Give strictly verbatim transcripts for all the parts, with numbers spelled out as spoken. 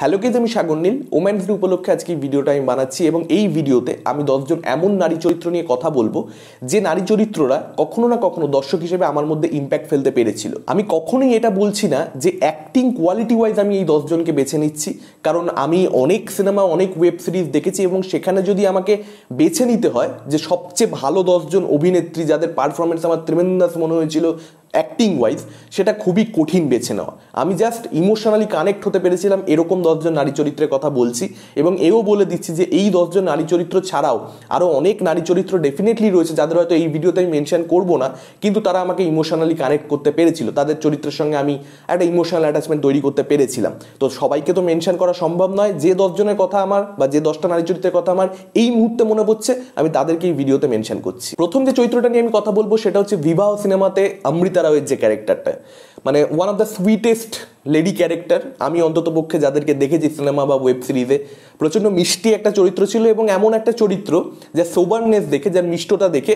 Hello guys आमी सागरनील women's day उपलक्षे आज के भिडियो बनाচ্ছি এবং এই ভিডিওতে আমি दस जन এমন নারী চরিত্র নিয়ে কথা বলবো যে নারী চরিত্ররা কখনো না কখনো দর্শক হিসেবে আমার মধ্যে ইমপ্যাক্ট ফেলতে পেরেছিল। আমি কখনোই এটা বলছি না যে অ্যাক্টিং কোয়ালিটি ওয়াইজ আমি এই दस জনকে বেছে নিচ্ছি, কারণ আমি অনেক সিনেমা অনেক ওয়েব সিরিজ দেখেছি এবং সেখানে যদি আমাকে বেছে নিতে হয় যে সবচেয়ে ভালো दस জন অভিনেত্রী যাদের পারফরম্যান্স আমার ট্রেমেন্ডাস মনে হয়েছিল অ্যাক্টিং ওয়াইজ, সেটা খুবই কঠিন বেছে নেওয়া। আমি জাস্ট ইমোশনালি কানেক্ট হতে পেরেছিলাম এরকম দশজন নারী চরিত্রের কথা বলছি এবং এও বলে দিচ্ছি যে এই দশজন নারী চরিত্র ছাড়াও আরও অনেক নারী চরিত্র ডেফিনেটলি রয়েছে যাদের হয়তো এই ভিডিওতে আমি মেনশন করবো না, কিন্তু তারা আমাকে ইমোশনালি কানেক্ট করতে পেরেছিল, তাদের চরিত্রের সঙ্গে আমি একটা ইমোশনাল অ্যাটাচমেন্ট তৈরি করতে পেরেছিলাম। তো সবাইকে তো মেনশন করা সম্ভব নয়, যে দশজনের কথা আমার বা যে দশটা নারী চরিত্রের কথা আমার এই মুহূর্তে মনে পড়ছে আমি তাদেরকে এই ভিডিওতে মেনশন করছি। প্রথম যে চরিত্রটা নিয়ে আমি কথা বলবো সেটা হচ্ছে বিবাহ সিনেমাতে অমৃতা যে ক্যারেক্টারটা, মানে one of the sweetest lady character. আমি অন্ততপক্ষে যাদেরকে দেখেছি সিনেমা বা ওয়েব সিরিজে, প্রচণ্ড মিষ্টি একটা চরিত্র ছিল এবং এমন একটা চরিত্র যার সোবারনেস দেখে, যার মিষ্টতা দেখে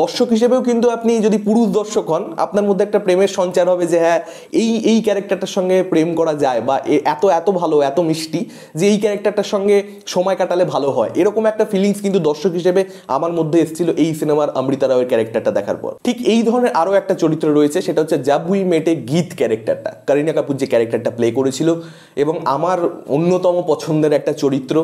দর্শক হিসেবেও কিন্তু আপনি যদি পুরুষ দর্শক হন আপনার মধ্যে একটা প্রেমের সঞ্চার হবে যে হ্যাঁ এই এই ক্যারেক্টারটার সঙ্গে প্রেম করা যায় বা এত এত ভালো এত মিষ্টি যে এই ক্যারেক্টারটার সঙ্গে সময় কাটালে ভালো হয়, এরকম একটা ফিলিংস কিন্তু দর্শক হিসেবে আমার মধ্যে এসেছিল এই সিনেমার অমৃতা রাওয়ের ক্যারেক্টারটা দেখার পর। ঠিক এই ধরনের আরও একটা চরিত্র রয়েছে, সেটা হচ্ছে জাব উই মেটে গীত ক্যারেক্টারটা, করিনা কাপুর যে ক্যারেক্টারটা প্লে করেছিল এবং আমার অন্যতম পছন্দের একটা চরিত্র।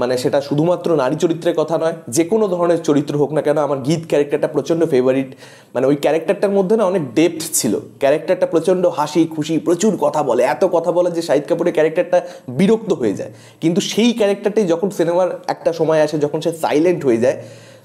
মানে সেটা শুধুমাত্র নারী চরিত্রের কথা নয়, যে কোনো ধরনের চরিত্র হোক না কেন আমার গীত ক্যারেক্টারটা প্রচণ্ড ফেভারিট। মানে ওই ক্যারেক্টারটার মধ্যে না অনেক ডেপথ ছিল, ক্যারেক্টারটা প্রচণ্ড হাসি খুশি, প্রচুর কথা বলে, এত কথা বলে যে শাহিদ কাপুরের ক্যারেক্টারটা বিরক্ত হয়ে যায়, কিন্তু সেই ক্যারেক্টারটাই যখন সিনেমার একটা সময় আসে যখন সে সাইলেন্ট হয়ে যায়,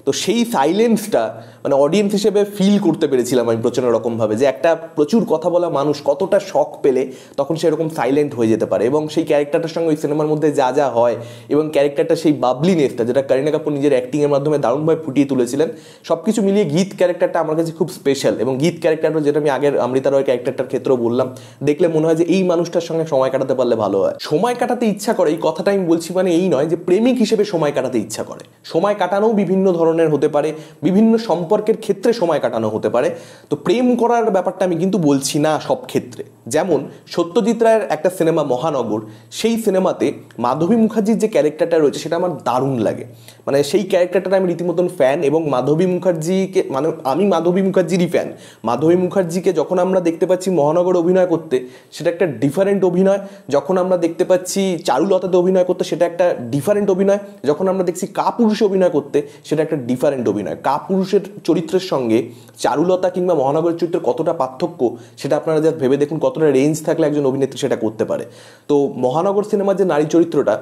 তো সেই সাইলেন্সটা মানে অডিয়েন্স হিসেবে ফিল করতে পেরেছিলাম আমি প্রচণ্ড রকমভাবে, যে একটা প্রচুর কথা বলা মানুষ কতটা শখ পেলে তখন সেরকম সাইলেন্ট হয়ে যেতে পারে। এবং সেই ক্যারেক্টারটার সঙ্গে ওই সিনেমার মধ্যে যা যা হয় এবং ক্যারেক্টারটা সেই বাবলিনেসটা যেটা করিনা কাপুর নিজের অ্যাক্টিংয়ের মাধ্যমে দারুণভাবে ফুটিয়ে তুলেছিলেন, সব কিছু মিলিয়ে গীত ক্যারেক্টারটা আমার কাছে খুব স্পেশাল। এবং গীত ক্যারেক্টারটা, যেটা আমি আগের অমৃতা রায়ের ক্যারেক্টারটার ক্ষেত্রেও বললাম, দেখলে মনে হয় যে এই মানুষটার সঙ্গে সময় কাটাতে পারলে ভালো হয়। সময় কাটাতে ইচ্ছা করে এই কথাটা আমি বলছি মানে এই নয় যে প্রেমিক হিসেবে সময় কাটাতে ইচ্ছা করে, সময় কাটানোও বিভিন্ন ধরনের হতে পারে, বিভিন্ন সম্পর্কের ক্ষেত্রে সময় কাটানো হতে পারে। তো প্রেম করার ব্যাপারটা আমি কিন্তু বলছি না সব ক্ষেত্রে। যেমন সত্যজিৎ রায়ের একটা সিনেমা মহানগর, সেই সিনেমাতে মাধবী মুখার্জির যে ক্যারেক্টারটা রয়েছে সেটা আমার দারুণ লাগে। মানে সেই ক্যারেক্টারটা আমি রীতিমতন ফ্যান এবং মাধবী মুখার্জিকে, মানে আমি মাধবী মুখার্জিরই ফ্যান। মাধবী মুখার্জিকে যখন আমরা দেখতে পাচ্ছি মহানগর অভিনয় করতে সেটা একটা ডিফারেন্ট অভিনয়, যখন আমরা দেখতে পাচ্ছি চারুলতাতে অভিনয় করতে সেটা একটা ডিফারেন্ট অভিনয়, যখন আমরা দেখছি কাপুরুষে অভিনয় করতে সেটা একটা ডিফারেন্ট অভিনয়। কাপুরুষের চরিত্রের সঙ্গে চারুলতা কিংবা মহানগরের চরিত্রের কতটা পার্থক্য সেটা আপনারা যা ভেবে দেখুন, কতটা রেঞ্জ থাকলে একজন অভিনেত্রী সেটা করতে পারে। তো মহানগর সিনেমার যে নারী চরিত্রটা,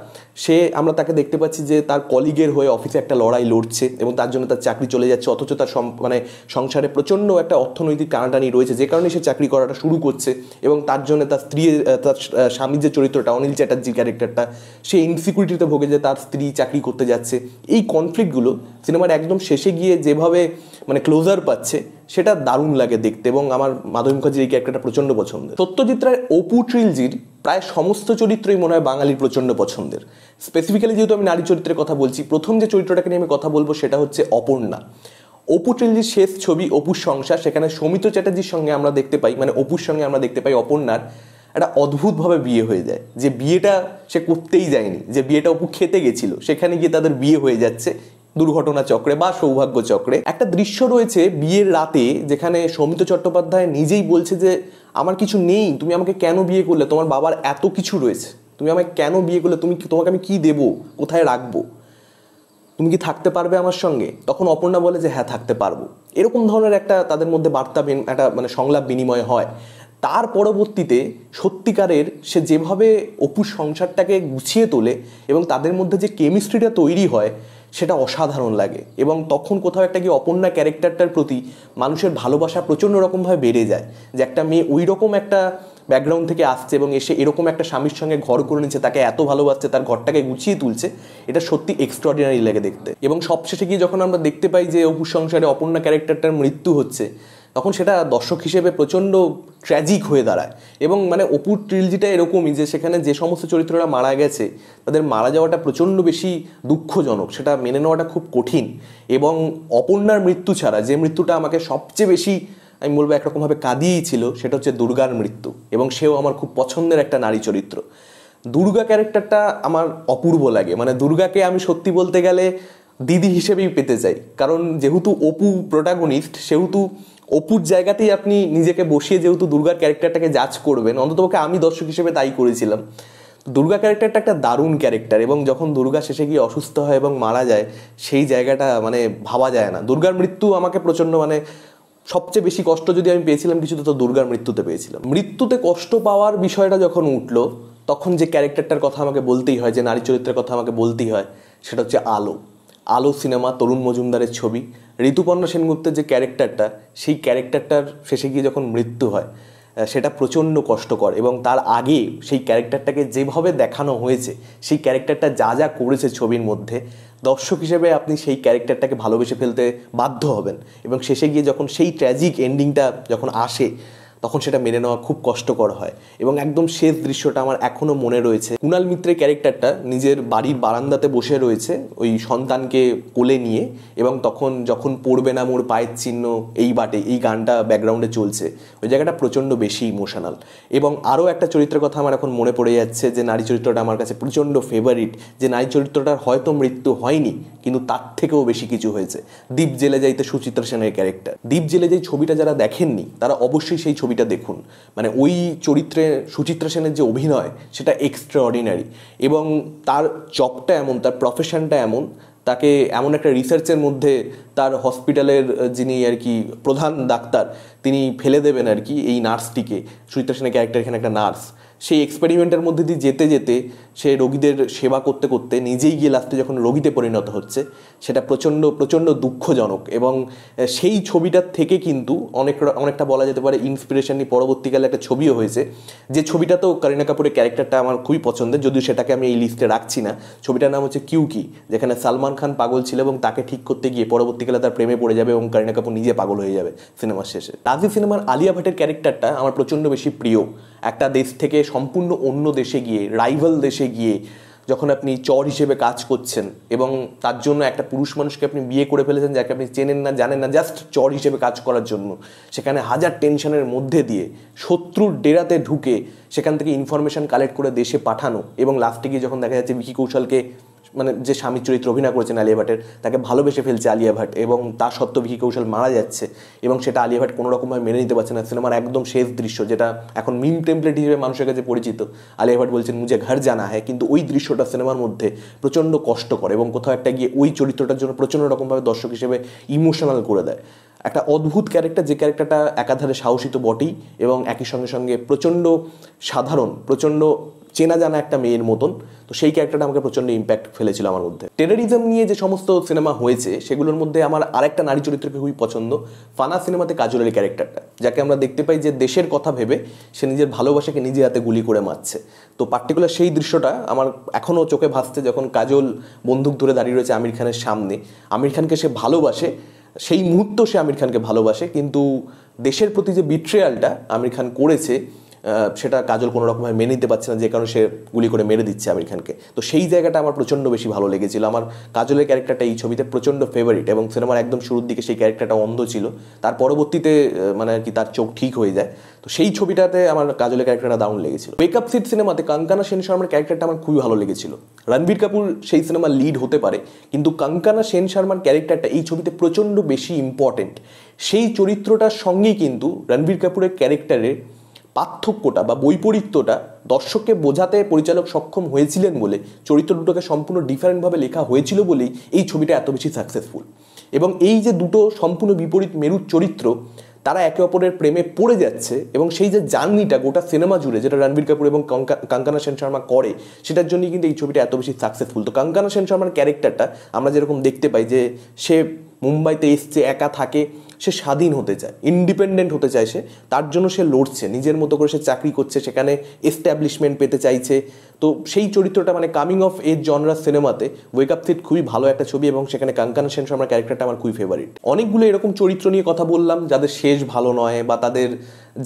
সে আমরা তাকে দেখতে পাচ্ছি যে তার কলিগের হয়ে অফিসে একটা লড়াই লড়ছে এবং তার জন্য তার চাকরি চলে যাচ্ছে, অথচ তার মানে সংসারে প্রচণ্ড একটা অর্থনৈতিক টানাটানি রয়েছে যে কারণে সে চাকরি করাটা শুরু করছে এবং তার জন্য তার স্ত্রী, তার স্বামীর যে চরিত্রটা অনিল চ্যাটার্জির ক্যারেক্টারটা, সে ইনসিকিউরিটিতে ভোগে যে তার স্ত্রী চাকরি করতে যাচ্ছে। এই কনফ্লিক্টগুলো সিনেমার একদম শেষে গিয়ে যেভাবে মানে ক্লোজার পাচ্ছে সেটা দারুণ লাগে দেখতে এবং আমার মাধবী মুখার্জির এই ক্যারেক্টারটা প্রচণ্ড পছন্দের। সত্যজিৎ রায়ের অপু ট্রিলজির প্রায় সমস্ত চরিত্রই মনে হয় বাঙালির প্রচণ্ড পছন্দের। স্পেসিফিক্যালি যেহেতু আমি নারী চরিত্রের কথা বলছি, প্রথম যে চরিত্রটাকে নিয়ে আমি কথা বলবো সেটা হচ্ছে অপর্ণা। অপু ট্রিলজির শেষ ছবি অপুর সংসার, সেখানে সৌমিত্র চ্যাটার্জির সঙ্গে আমরা দেখতে পাই, মানে অপুর সঙ্গে আমরা দেখতে পাই অপর্ণার একটা অদ্ভুতভাবে বিয়ে হয়ে যায়, যে বিয়েটা সে করতেই যায়নি, যে বিয়েটা অপু খেতে গেছিল সেখানে গিয়ে তাদের বিয়ে হয়ে যাচ্ছে দুর্ঘটনা চক্রে বা সৌভাগ্য চক্রে। একটা দৃশ্য রয়েছে বিয়ের রাতে যেখানে সৌমিত্র চট্টোপাধ্যায় নিজেই বলছে যে আমার কিছু নেই, তুমি আমাকে কেন বিয়ে করলে, তোমার বাবার এত কিছু রয়েছে, তুমি আমাকে কেন বিয়ে করলে, তুমি তোমাকে আমি কি দেবো, কোথায় রাখবো, তুমি কি থাকতে পারবে আমার সঙ্গে? তখন অপর্ণা বলে যে হ্যাঁ থাকতে পারবো। এরকম ধরনের একটা তাদের মধ্যে বার্তা একটা মানে সংলাপ বিনিময় হয়। তার পরবর্তীতে সত্যিকারের সে যেভাবে অপুর সংসারটাকে গুছিয়ে তোলে এবং তাদের মধ্যে যে কেমিস্ট্রিটা তৈরি হয় সেটা অসাধারণ লাগে এবং তখন কোথাও একটা কি অপর্ণা ক্যারেক্টারটার প্রতি মানুষের ভালোবাসা প্রচণ্ড রকমভাবে বেড়ে যায়, যে একটা মেয়ে ওই রকম একটা ব্যাকগ্রাউন্ড থেকে আসছে এবং এসে এরকম একটা স্বামীর সঙ্গে ঘর করে নিচ্ছে, তাকে এত ভালোবাসছে, তার ঘরটাকে গুছিয়ে তুলছে, এটা সত্যি এক্সট্রাঅর্ডিনারি লাগে দেখতে। এবং সবশেষে গিয়ে যখন আমরা দেখতে পাই যে অপুর সংসারে অপর্ণা ক্যারেক্টারটার মৃত্যু হচ্ছে, তখন সেটা দর্শক হিসেবে প্রচণ্ড ট্র্যাজিক হয়ে দাঁড়ায়। এবং মানে অপু ট্রিলজিটা এরকমই যে সেখানে যে সমস্ত চরিত্ররা মারা গেছে তাদের মারা যাওয়াটা প্রচণ্ড বেশি দুঃখজনক, সেটা মেনে নেওয়াটা খুব কঠিন। এবং অপর্ণার মৃত্যু ছাড়া যে মৃত্যুটা আমাকে সবচেয়ে বেশি আমি বলবো একরকমভাবে কাঁদিয়েই ছিল সেটা হচ্ছে দুর্গার মৃত্যু, এবং সেও আমার খুব পছন্দের একটা নারী চরিত্র। दुर्गा क्यारेक्टारटा आमार अपूर्व लागे माने दुर्गाके आमी सत्यि बोलते गेले दीदी हिसेबेई पेते चाई कारण जेहेतु अपू प्रोटागनिस्ट सेहेतु अपुर जायगातेई आपनि निजेके बसिए जेहेतु दुर्गार क्यारेक्टारटाके जाज करबेन अन्ततपक्षे आमी दर्शक हिसेबे ताई करेछिलाम। दुर्गा क्यारेक्टारटा एक दारुण क्यारेक्टार एबं जखन दुर्गा शेषे गिये असुस्थ हय एबं मारा जाय सेई जायगाटा माने भाबा जाय ना। दुर्गार मृत्यु आमाके प्रचंड माने सबचेये बेशी कष्ट जदि आमी पेयेछिलाम किछुते तो दुर्गार मृत्युते पेयेछिलाम। मृत्युते कष्ट पावार विषयटा जखन उठलो तखन जे क्यारेक्टारटार कथा आमाके बोलतेई हय जे नारी चरित्रेर कथा आमाके बोलतेई हय सेटा हच्छे आलो। आलो सिनेमा तरुण मजुमदारेर छबि ऋतुपर्णा सेनगुप्तेर जे क्यारेक्टारटा सेई क्यारेक्टारटार शेषे गिये जखन मृत्यु हय সেটা প্রচণ্ড কষ্টকর এবং তার আগে সেই ক্যারেক্টারটাকে যেভাবে দেখানো হয়েছে সেই ক্যারেক্টারটা যা যা করেছে ছবির মধ্যে দর্শক হিসেবে আপনি সেই ক্যারেক্টারটাকে ভালোবেসে ফেলতে বাধ্য হবেন এবং শেষে গিয়ে যখন সেই ট্র্যাজিক এন্ডিংটা যখন আসে তখন সেটা মেনে নেওয়া খুব কষ্টকর হয়। এবং একদম শেষ দৃশ্যটা আমার এখনও মনে রয়েছে, কুণাল মিত্রের ক্যারেক্টারটা নিজের বাড়ির বারান্দাতে বসে রয়েছে ওই সন্তানকে কোলে নিয়ে এবং তখন যখন পড়বে না মোর পায়ের চিহ্ন এই বাটে এই গানটা ব্যাকগ্রাউন্ডে চলছে ওই জায়গাটা প্রচণ্ড বেশি ইমোশনাল। এবং আরও একটা চরিত্রের কথা আমার এখন মনে পড়ে যাচ্ছে যে নারী চরিত্রটা আমার কাছে প্রচণ্ড ফেভারিট, যে নারী চরিত্রটার হয়তো মৃত্যু হয়নি কিন্তু তার থেকেও বেশি কিছু হয়েছে, দ্বীপ জেলে যাইতে সুচিত্রা সেনের ক্যারেক্টার। দ্বীপ জেলে যেই ছবিটা যারা দেখেননি তারা অবশ্যই সেই ছবিটা দেখুন, মানে ওই চরিত্রে সুচিত্রা সেনের যে অভিনয় সেটা এক্সট্রাঅর্ডিনারি এবং তার জবটা এমন তার প্রফেশনটা এমন তাকে এমন একটা রিসার্চের মধ্যে তার হসপিটালের যিনি আর কি প্রধান ডাক্তার তিনি ফেলে দেবেন আর কি এই নার্সটিকে, সুচিত্রা সেনের ক্যারেক্টার এখানে একটা নার্স, সেই এক্সপেরিমেন্টের মধ্যে দিয়ে যেতে যেতে সে রোগীদের সেবা করতে করতে নিজেই গিয়ে লাস্টে যখন রোগীতে পরিণত হচ্ছে সেটা প্রচণ্ড প্রচণ্ড দুঃখজনক। এবং সেই ছবিটার থেকে কিন্তু অনেক অনেকটা বলা যেতে পারে ইন্সপিরেশন নিয়ে পরবর্তীকালে একটা ছবিও হয়েছে, যে ছবিটাতেও করিনা কাপুরের ক্যারেক্টারটা আমার খুবই পছন্দের, যদিও সেটাকে আমি এই লিস্টে রাখছি না। ছবিটার নাম হচ্ছে কিউকি, যেখানে সালমান খান পাগল ছিল এবং তাকে ঠিক করতে গিয়ে পরবর্তীকালে তার প্রেমে পড়ে যাবে এবং করিনা কাপুর নিজে পাগল হয়ে যাবে সিনেমার শেষে। রাজি সিনেমার আলিয়া ভাটের ক্যারেক্টারটা আমার প্রচণ্ড বেশি প্রিয়। একটা দেশ থেকে সম্পূর্ণ অন্য দেশে গিয়ে রাইভাল দেশে গিয়ে যখন আপনি চর হিসেবে কাজ করছেন এবং তার জন্য একটা পুরুষ মানুষকে আপনি বিয়ে করে ফেলেছেন যাকে আপনি চেনেন না জানেন না জাস্ট চর হিসেবে কাজ করার জন্য, সেখানে হাজার টেনশনের মধ্যে দিয়ে শত্রুর ডেরাতে ঢুকে সেখান থেকে ইনফরমেশান কালেক্ট করে দেশে পাঠানো এবং লাস্টে গিয়ে যখন দেখা যাচ্ছে ভিকি কৌশলকে মানে যে স্বামী চরিত্র অভিনয় করেছেন আলিয়া ভাটের তাকে ভালোবেসে ফেলছে আলিয়া ভাট এবং তার সত্ত্বেও ভিকি কৌশল মারা যাচ্ছে এবং সেটা আলিয়া ভাট কোনো রকমভাবে মেনে নিতে পারছে না। সিনেমার একদম শেষ দৃশ্য যেটা এখন মিম টেমপ্লেট হিসেবে মানুষের কাছে পরিচিত, আলিয়া ভাট বলছেন মুঝে ঘর জানা হ্যায়, কিন্তু ওই দৃশ্যটা সিনেমার মধ্যে প্রচণ্ড কষ্টকর এবং কোথাও একটা গিয়ে ওই চরিত্রটার জন্য প্রচণ্ড রকমভাবে দর্শক হিসেবে ইমোশনাল করে দেয়। একটা অদ্ভুত ক্যারেক্টার, যে ক্যারেক্টারটা একাধারে সাহসী তো বটেই এবং একই সঙ্গে সঙ্গে প্রচণ্ড সাধারণ প্রচণ্ড চেনা জানা একটা মেয়ের মতন, তো সেই ক্যারেক্টারটা আমাকে প্রচণ্ড ইম্প্যাক্ট ফেলেছিল আমার মধ্যে। টেরোরিজম নিয়ে যে সমস্ত সিনেমা হয়েছে সেগুলোর মধ্যে আমার আরেকটা নারী চরিত্রকে খুবই পছন্দ, ফানা সিনেমাতে কাজলের ক্যারেক্টারটা, যাকে আমরা দেখতে পাই যে দেশের কথা ভেবে সে নিজের ভালোবাসাকে নিজে হাতে গুলি করে মারছে। তো পার্টিকুলার সেই দৃশ্যটা আমার এখনও চোখে ভাসছে যখন কাজল বন্দুক ধরে দাঁড়িয়ে রয়েছে আমির খানের সামনে। আমির খানকে সে ভালোবাসে, সেই মুহূর্ত সে আমির খানকে ভালোবাসে, কিন্তু দেশের প্রতি যে বিট্রেয়ালটা আমির খান করেছে সেটা কাজল কোনো রকমভাবে মেনে নিতে পারছে না, যে কারণে সে গুলি করে মেরে দিচ্ছে আমির খানকে। তো সেই জায়গাটা আমার প্রচণ্ড বেশি ভালো লেগেছিল। আমার কাজলের ক্যারেক্টারটা এই ছবিতে প্রচণ্ড ফেভারিট এবং সিনেমার একদম শুরুর দিকে সেই ক্যারেক্টারটা অন্ধ ছিল, তার পরবর্তীতে মানে আর কি তার চোখ ঠিক হয়ে যায়, তো সেই ছবিটাতে আমার কাজলের ক্যারেক্টারটা দারুণ লেগেছিল। মেকআপ সিট সিনেমাতে কঙ্কনা সেন শর্মার ক্যারেক্টারটা আমার খুবই ভালো লেগেছিল। রণবীর কাপুর সেই সিনেমার লিড হতে পারে কিন্তু কঙ্কনা সেন শর্মার ক্যারেক্টারটা এই ছবিতে প্রচণ্ড বেশি ইম্পর্টেন্ট। সেই চরিত্রটার সঙ্গেই কিন্তু রণবীর কাপুরের ক্যারেক্টারের পার্থক্যটা বা বৈপরীত্যটা দর্শককে বোঝাতে পরিচালক সক্ষম হয়েছিলেন বলে, চরিত্র দুটোকে সম্পূর্ণ ডিফারেন্টভাবে লেখা হয়েছিল বলেই এই ছবিটা এত বেশি সাকসেসফুল। এবং এই যে দুটো সম্পূর্ণ বিপরীত মেরুর চরিত্র তারা একে অপরের প্রেমে পড়ে যাচ্ছে এবং সেই যে জার্নিটা গোটা সিনেমা জুড়ে যেটা রণবীর কাপুর এবং কঙ্কনা সেন শর্মা করে সেটার জন্যই কিন্তু এই ছবিটা এত বেশি সাকসেসফুল। তো কঙ্কনা সেন শর্মার ক্যারেক্টারটা আমরা যেরকম দেখতে পাই যে সে মুম্বাইতে এসছে, একা থাকে, সে স্বাধীন হতে চায়, ইন্ডিপেন্ডেন্ট হতে চায়, সে তার জন্য সে লড়ছে, নিজের মতো করে সে চাকরি করছে, সেখানে এস্টাবলিশমেন্ট পেতে চাইছে। তো সেই চরিত্রটা মানে কামিং অফ এজ জনরার সিনেমাতে ওয়েক আপ সিট খুবই ভালো একটা ছবি এবং সেখানে কঙ্কনা সেন শর্মার ক্যারেক্টারটা আমার খুবই ফেভারিট। অনেকগুলো এরকম চরিত্র নিয়ে কথা বললাম যাদের শেষ ভালো নয় বা তাদের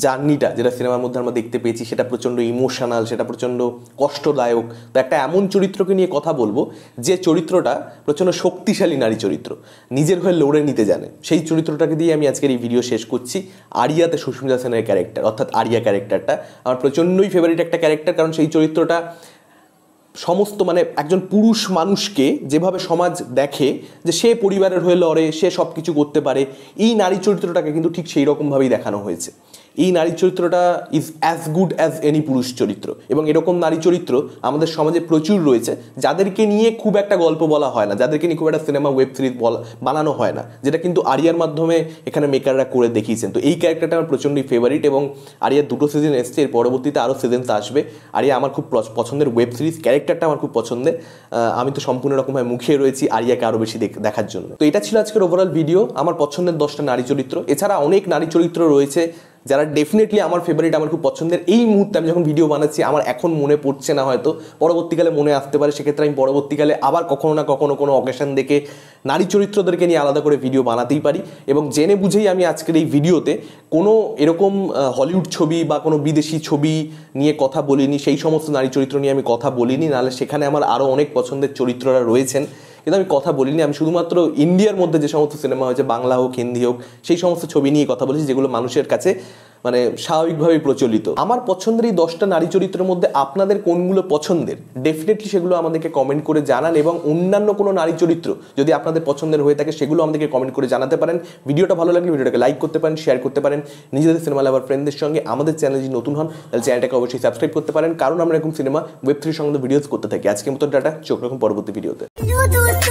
জার্নিটা যেটা সিনেমার মধ্যে আমরা দেখতে পেয়েছি সেটা প্রচণ্ড ইমোশনাল, সেটা প্রচণ্ড কষ্টদায়ক। তো একটা এমন চরিত্রকে নিয়ে কথা বলবো যে চরিত্রটা প্রচণ্ড শক্তিশালী নারী চরিত্র, নিজের হয়ে লড়ে নিতে জানে, সেই চরিত্রটাকে দিয়ে আমি আজকের এই ভিডিও শেষ করছি। আরিয়াতে সুস্মিতা সেনের ক্যারেক্টার অর্থাৎ আরিয়া ক্যারেক্টারটা আমার প্রচণ্ডই ফেভারিট একটা ক্যারেক্টার, কারণ সেই চরিত্রটা समस्त माने एकजन पुरुष मानुष के जेभावे समाज देखे जे से परिवारेर हये लड़े से सब किछु करते पारे ई नारी चरित्रटाके किन्तु ठीक सेई रकम भावेई देखानो हयेछे। এই নারী চরিত্রটা is as good as any পুরুষ চরিত্র এবং এরকম নারী চরিত্র আমাদের সমাজে প্রচুর রয়েছে যাদেরকে নিয়ে খুব একটা গল্প বলা হয় না, যাদেরকে নিয়ে খুব একটা সিনেমা ওয়েব সিরিজ বানানো হয় না, যেটা কিন্তু আরিয়ার মাধ্যমে এখানে মেকাররা করে দেখিয়েছেন। তো এই ক্যারেক্টারটা আমার প্রচণ্ডই ফেভারিট এবং আরিয়ার দুটো সিজন এসছে, এর পরবর্তীতে আরও সিজনস আসবে। আরিয়া আমার খুব পছন্দের ওয়েব সিরিজ, ক্যারেক্টারটা আমার খুব পছন্দের, আমি তো সম্পূর্ণ রকমভাবে মুখিয়ে রয়েছি আরিয়াকে আরও বেশি দেখার জন্য। তো এটা ছিল আজকের ওভারঅল ভিডিও, আমার পছন্দের দশটা নারী চরিত্র। এছাড়া অনেক নারী চরিত্র রয়েছে যারা ডেফিনেটলি আমার ফেভারিট, আমার খুব পছন্দের। এই মুহূর্তে আমি যখন ভিডিও বানাচ্ছি আমার এখন মনে পড়ছে না, হয়তো পরবর্তীকালে মনে আসতে পারে, সেক্ষেত্রে আমি পরবর্তীকালে আবার কখনো না কখনো কোনো অকেশন দেখে নারী চরিত্রদেরকে নিয়ে আলাদা করে ভিডিও বানাতেই পারি। এবং জেনে বুঝেই আমি আজকের এই ভিডিওতে কোনো এরকম হলিউড ছবি বা কোনো বিদেশি ছবি নিয়ে কথা বলিনি, সেই সমস্ত নারী চরিত্র নিয়ে আমি কথা বলিনি, নাহলে সেখানে আমার আরও অনেক পছন্দের চরিত্ররা রয়েছেন কিন্তু আমি কথা বলিনি। আমি শুধুমাত্র ইন্ডিয়ার মধ্যে যে সমস্ত সিনেমা হয়েছে, বাংলা হোক হিন্দি হোক, সেই সমস্ত ছবি নিয়ে কথা বলেছি যেগুলো মানুষের কাছে মানে স্বাভাবিকভাবেই প্রচলিত। আমার পছন্দের এই দশটা নারী চরিত্রের মধ্যে আপনাদের কোনগুলো পছন্দের ডেফিনেটলি সেগুলো আমাদেরকে কমেন্ট করে জানান, এবং অন্যান্য কোনো নারী চরিত্র যদি আপনাদের পছন্দের হয়ে থাকে সেগুলো আমাদেরকে কমেন্ট করে জানাতে পারেন। ভিডিওটা ভালো লাগলে ভিডিওটাকে লাইক করতে পারেন, শেয়ার করতে পারেন নিজেদের সিনেমা লাভার ফ্রেন্ডদের সঙ্গে। আমাদের চ্যানেল যদি নতুন হন তাহলে চ্যানেলটাকে অবশ্যই সাবস্ক্রাইব করতে পারেন, কারণ আমরা এরকম সিনেমা ওয়েব থ্রির সঙ্গে ভিডিওস করতে থাকি। আজকের মতো টাটা, চোখ রাখুন পরবর্তী ভিডিওতে।